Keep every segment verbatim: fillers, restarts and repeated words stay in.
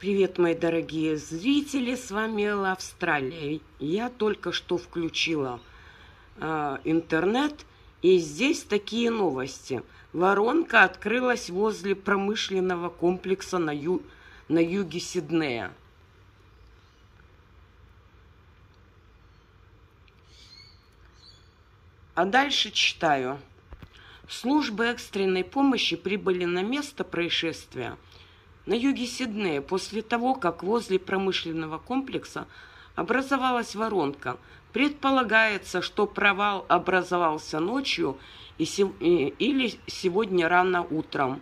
Привет, мои дорогие зрители, с вами Элла Австралия. Я только что включила э, интернет, и здесь такие новости. Воронка открылась возле промышленного комплекса на, ю, на юге Сиднея. А дальше читаю. Службы экстренной помощи прибыли на место происшествия на юге Сиднея после того, как возле промышленного комплекса образовалась воронка. Предполагается, что провал образовался ночью и, или сегодня рано утром.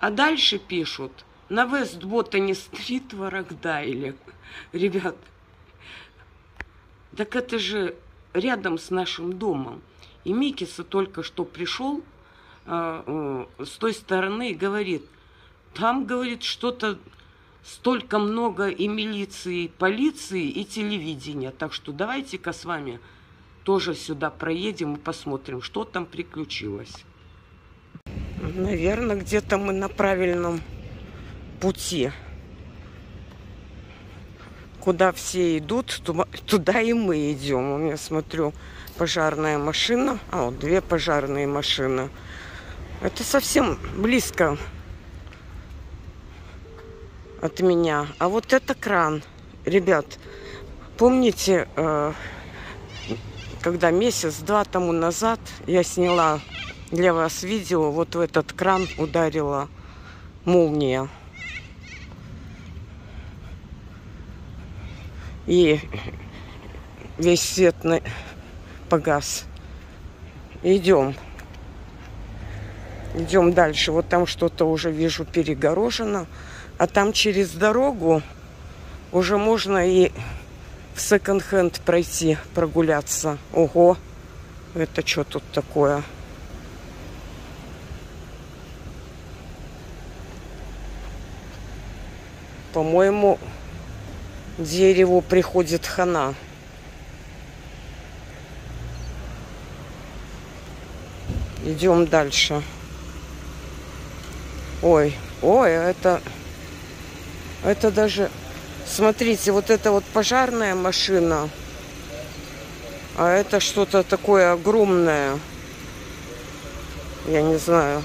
А дальше пишут. На Вест Ботани стрит в Арагдайле. Ребят, так это же рядом с нашим домом. И Миккис только что пришел с той стороны и говорит, там, говорит, что-то столько много и милиции, и полиции, и телевидения. Так что давайте-ка с вами тоже сюда проедем и посмотрим, что там приключилось. Наверное, где-то мы на правильном пути. Куда все идут, туда и мы идем. У меня, смотрю, пожарная машина. А, вот две пожарные машины. Это совсем близко от меня. А вот это кран. Ребят, помните, когда месяц-два тому назад я сняла для вас видео, вот в этот кран ударила молния. И весь свет погас. Идем. Идем дальше. Вот там что-то уже, вижу, перегорожено. А там через дорогу уже можно и в секонд-хенд пройти, прогуляться. Ого! Это что тут такое? По-моему, дереву приходит хана. Идем дальше. Ой, ой, это, это даже, смотрите, вот это вот пожарная машина, а это что-то такое огромное, я не знаю,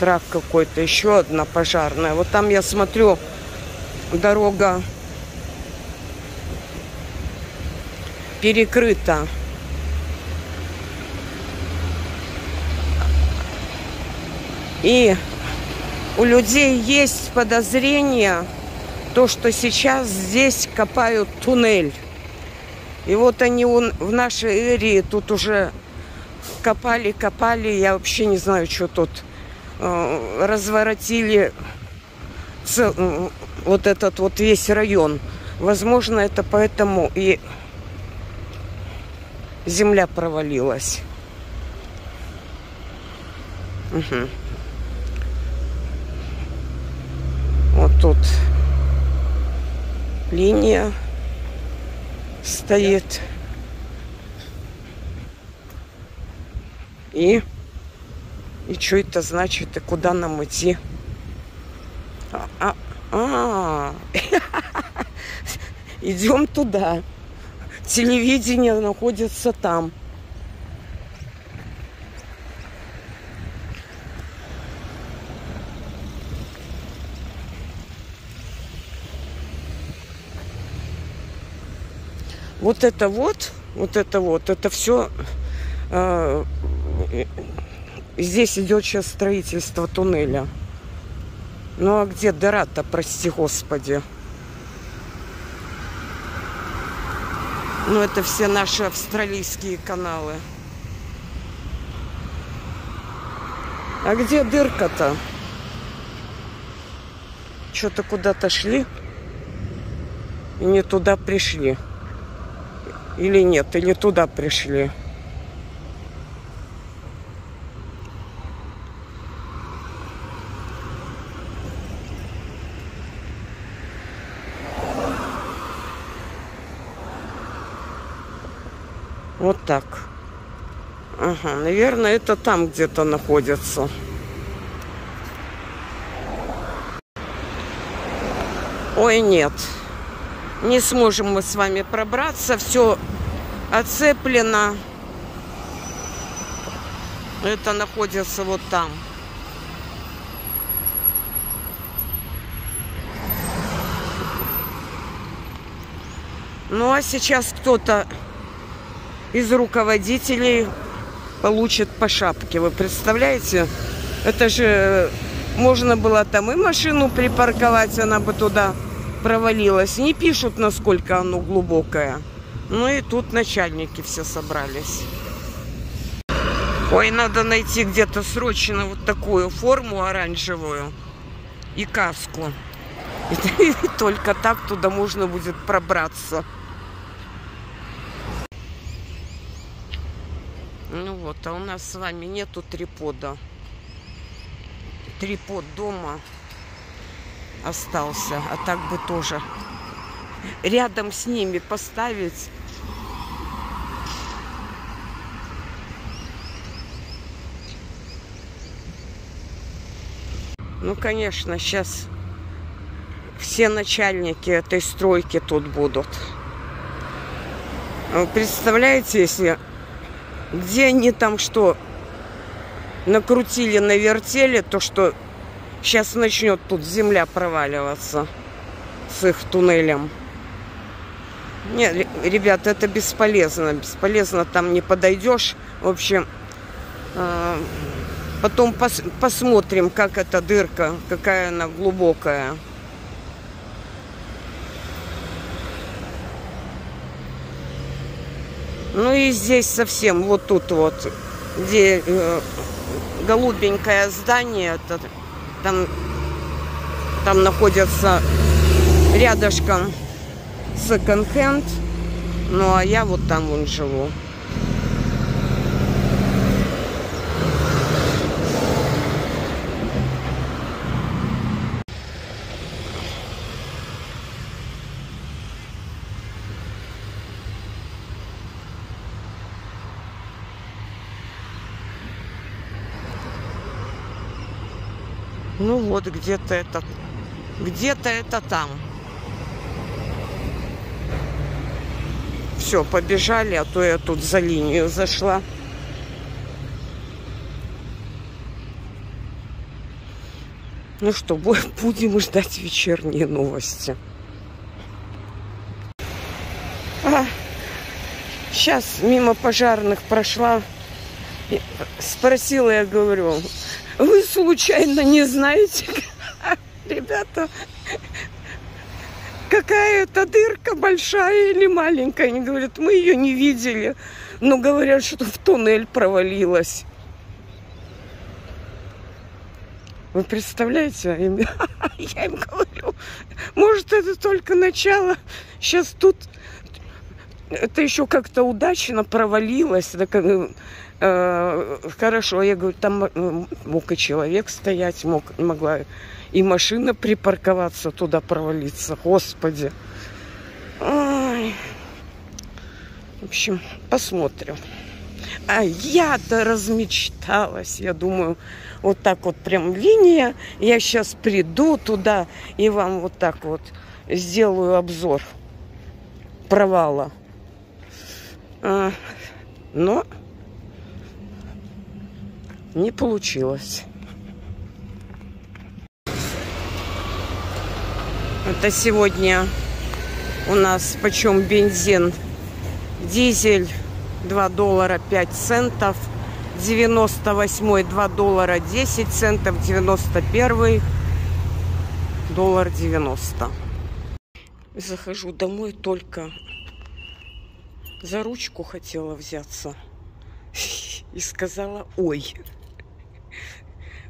трак какой-то, еще одна пожарная. Вот там я смотрю, дорога перекрыта. И у людей есть подозрение, то, что сейчас здесь копают туннель. И вот они в нашей эре тут уже копали, копали. Я вообще не знаю, что тут. Разворотили вот этот вот весь район. Возможно, это поэтому и земля провалилась. Угу. Вот тут линия стоит. И, и что это значит, и куда нам идти? А, а, а. Идем туда. Телевидение находится там. Вот это вот, вот это вот, это все, э, здесь идет сейчас строительство туннеля. Ну а где дыра-то, прости господи? Ну это все наши австралийские каналы. А где дырка-то? Что-то куда-то шли и не туда пришли. Или нет, или туда пришли. Вот так. Ага, наверное, это там где-то находится. Ой, нет. Не сможем мы с вами пробраться. Все оцеплено. Это находится вот там. Ну, а сейчас кто-то из руководителей получит по шапке. Вы представляете? Это же можно было там и машину припарковать, она бы туда провалилась. Не пишут, насколько оно глубокое. Ну и тут начальники все собрались. Ой, надо найти где-то срочно вот такую форму оранжевую и каску. И только так туда можно будет пробраться. Ну вот, а у нас с вами нету трипода. Трипод дома остался, а так бы тоже рядом с ними поставить. Ну, конечно, сейчас все начальники этой стройки тут будут. Вы представляете, если... Где они там что накрутили, навертели, то что сейчас начнет тут земля проваливаться с их туннелем. Нет, ребята, это бесполезно. Бесполезно, там не подойдешь. В общем, потом пос посмотрим, как эта дырка, какая она глубокая. Ну и здесь совсем, вот тут вот, где э, голубенькое здание, это, там, там находится рядышком секонд-хенд, ну а я вот там вон живу. Ну вот, где-то это, где-то это там. Все, побежали, а то я тут за линию зашла. Ну что, будем ждать вечерние новости. А, сейчас мимо пожарных прошла. Спросила, я говорю... Вы случайно не знаете, ребята, какая это дырка, большая или маленькая? Они говорят, мы ее не видели, но говорят, что в туннель провалилась. Вы представляете? Я им говорю, может, это только начало. Сейчас тут это еще как-то удачно провалилось. Хорошо, я говорю, там мог и человек стоять, мог, могла и машина припарковаться, туда провалиться, господи. Ой. В общем, посмотрим. А я-то размечталась, я думаю, вот так вот прям линия, я сейчас приду туда и вам вот так вот сделаю обзор провала. Но... не получилось. Это сегодня у нас почем бензин. Дизель два доллара пять центов. девяносто восьмой два доллара десять центов. девяносто первый доллар девяносто. Захожу домой, только за ручку хотела взяться. И сказала, ой.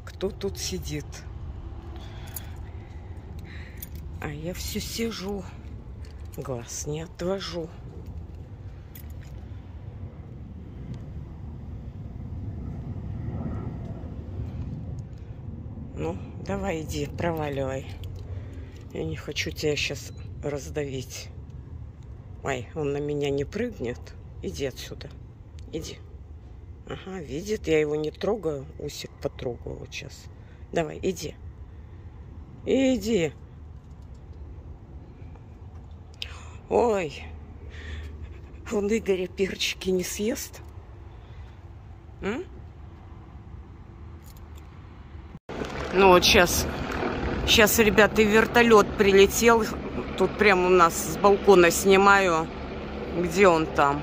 Кто тут сидит? А я все сижу, глаз не отвожу. Ну, давай иди, проваливай. Я не хочу тебя сейчас раздавить. Ай, он на меня не прыгнет. Иди отсюда, иди. Ага, видит, я его не трогаю, усик потрогаю вот сейчас. Давай, иди. Иди. Ой, он Игоря перчики не съест. М? Ну вот сейчас, сейчас, ребята, и вертолет прилетел. Тут прямо у нас с балкона снимаю. Где он там?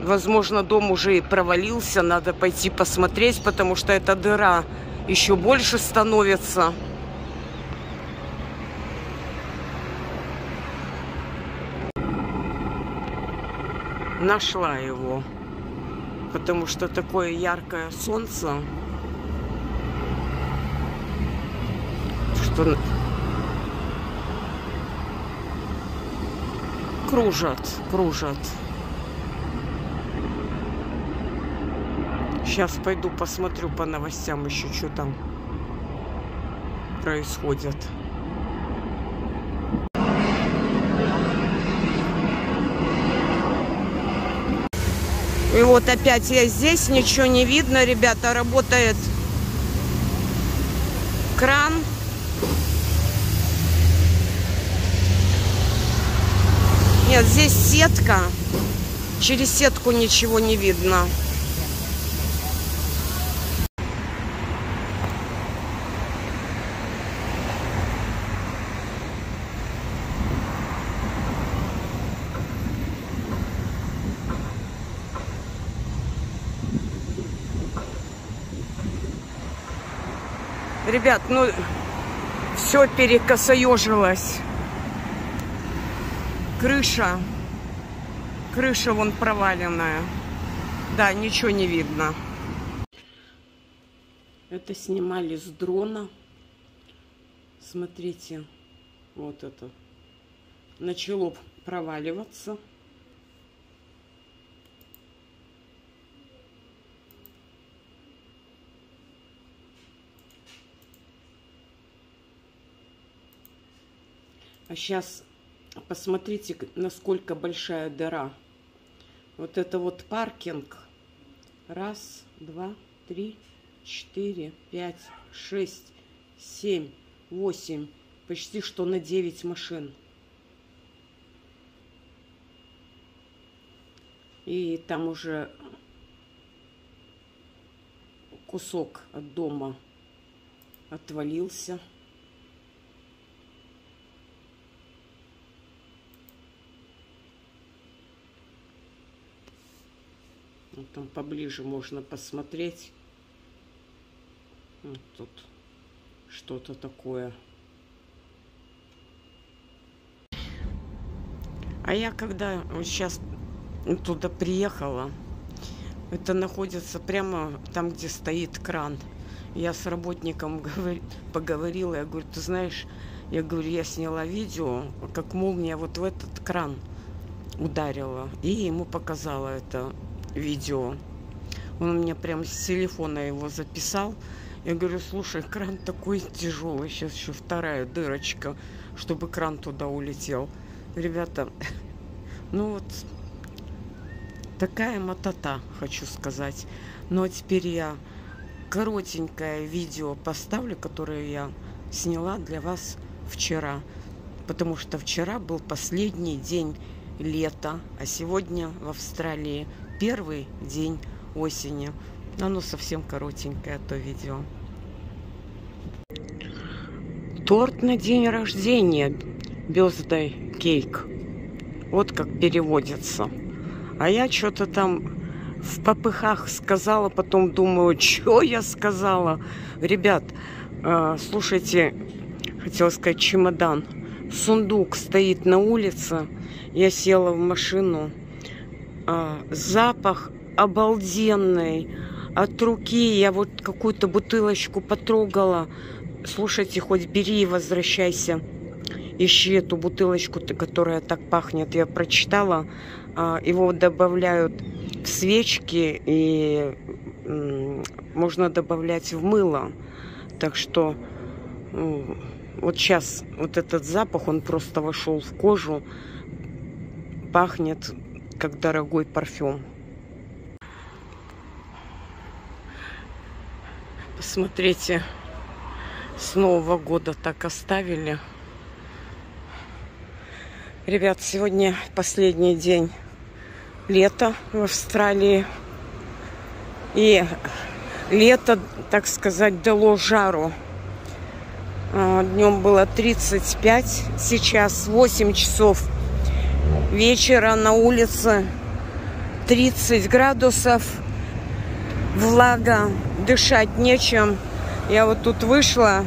Возможно, дом уже и провалился. Надо пойти посмотреть, потому что эта дыра еще больше становится. Нашла его, потому что такое яркое солнце, что кружат, кружат. Сейчас пойду посмотрю по новостям еще, что там происходит. И вот опять я здесь, ничего не видно, ребята, работает кран. Нет, здесь сетка, через сетку ничего не видно. Ребят, ну все перекосоежилось. Крыша. Крыша вон проваленная. Да, ничего не видно. Это снимали с дрона. Смотрите, вот это. Начало проваливаться. А сейчас посмотрите, насколько большая дыра. Вот это вот паркинг. Раз, два, три, четыре, пять, шесть, семь, восемь. Почти что на девять машин. И там уже кусок от дома отвалился. Там поближе можно посмотреть. Вот тут что-то такое. А я когда вот сейчас туда приехала, это находится прямо там, где стоит кран. Я с работником поговорила. Я говорю, ты знаешь, я говорю, я сняла видео, как молния вот в этот кран ударила. И ему показала это видео. Он мне прям с телефона его записал. Я говорю, слушай, кран такой тяжелый, сейчас еще вторая дырочка, чтобы кран туда улетел. Ребята, ну вот такая мотота, хочу сказать. Ну а теперь я коротенькое видео поставлю, которое я сняла для вас вчера, потому что вчера был последний день лета, а сегодня в Австралии первый день осени. Оно совсем коротенькое, то видео. Торт на день рождения. Birthday cake. Вот как переводится. А я что-то там в попыхах сказала, потом думаю, что я сказала. Ребят, слушайте, хотела сказать чемодан. Сундук стоит на улице. Я села в машину. Запах обалденный от руки. Я вот какую-то бутылочку потрогала. Слушайте, хоть бери и возвращайся. Ищи эту бутылочку, которая так пахнет. Я прочитала. Его добавляют в свечки и можно добавлять в мыло. Так что вот сейчас вот этот запах, он просто вошел в кожу. Пахнет как дорогой парфюм. Посмотрите, с Нового года так оставили. Ребят, сегодня последний день лета в Австралии. И лето, так сказать, дало жару. Днем было тридцать пять, сейчас восемь часов вечера, на улице тридцать градусов, влага, дышать нечем. Я вот тут вышла,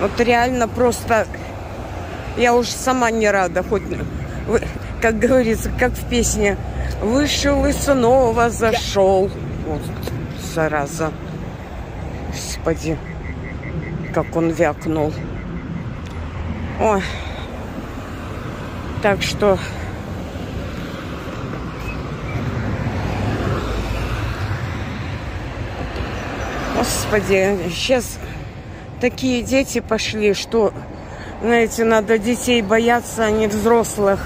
вот реально просто, я уже сама не рада, хоть, как говорится, как в песне, вышел и снова зашел. Вот, зараза, господи. Как он вякнул. Ой. Так что господи, сейчас такие дети пошли, что, знаете, надо детей бояться, а не взрослых.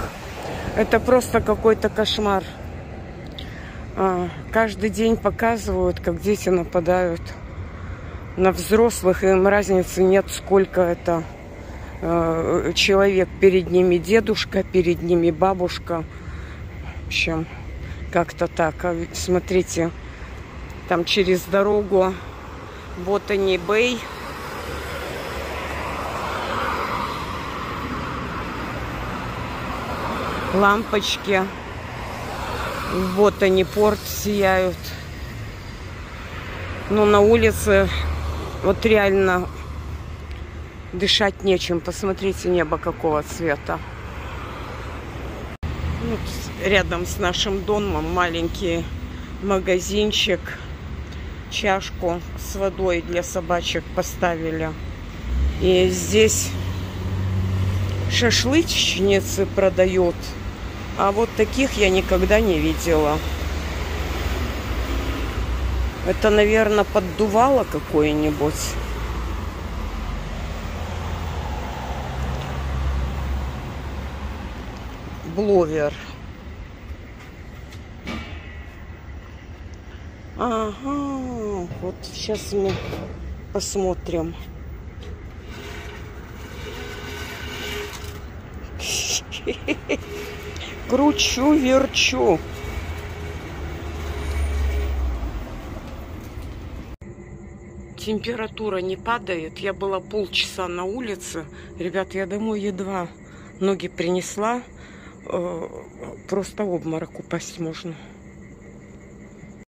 Это просто какой-то кошмар. Каждый день показывают, как дети нападают на взрослых, им разницы нет, сколько это э, человек. Перед ними дедушка, перед ними бабушка. В общем, как-то так. А смотрите, там через дорогу Ботани Бэй. Лампочки в Ботани порт сияют. Но на улице... Вот реально дышать нечем. Посмотрите, небо какого цвета. Вот рядом с нашим домом маленький магазинчик. Чашку с водой для собачек поставили. И здесь шашлычницы продают. А вот таких я никогда не видела. Это, наверное, поддувало какое-нибудь. Бловер. Ага. Вот сейчас мы посмотрим. Кручу, верчу. Температура не падает. Я была полчаса на улице. Ребят, я домой едва ноги принесла. Просто обморок упасть можно.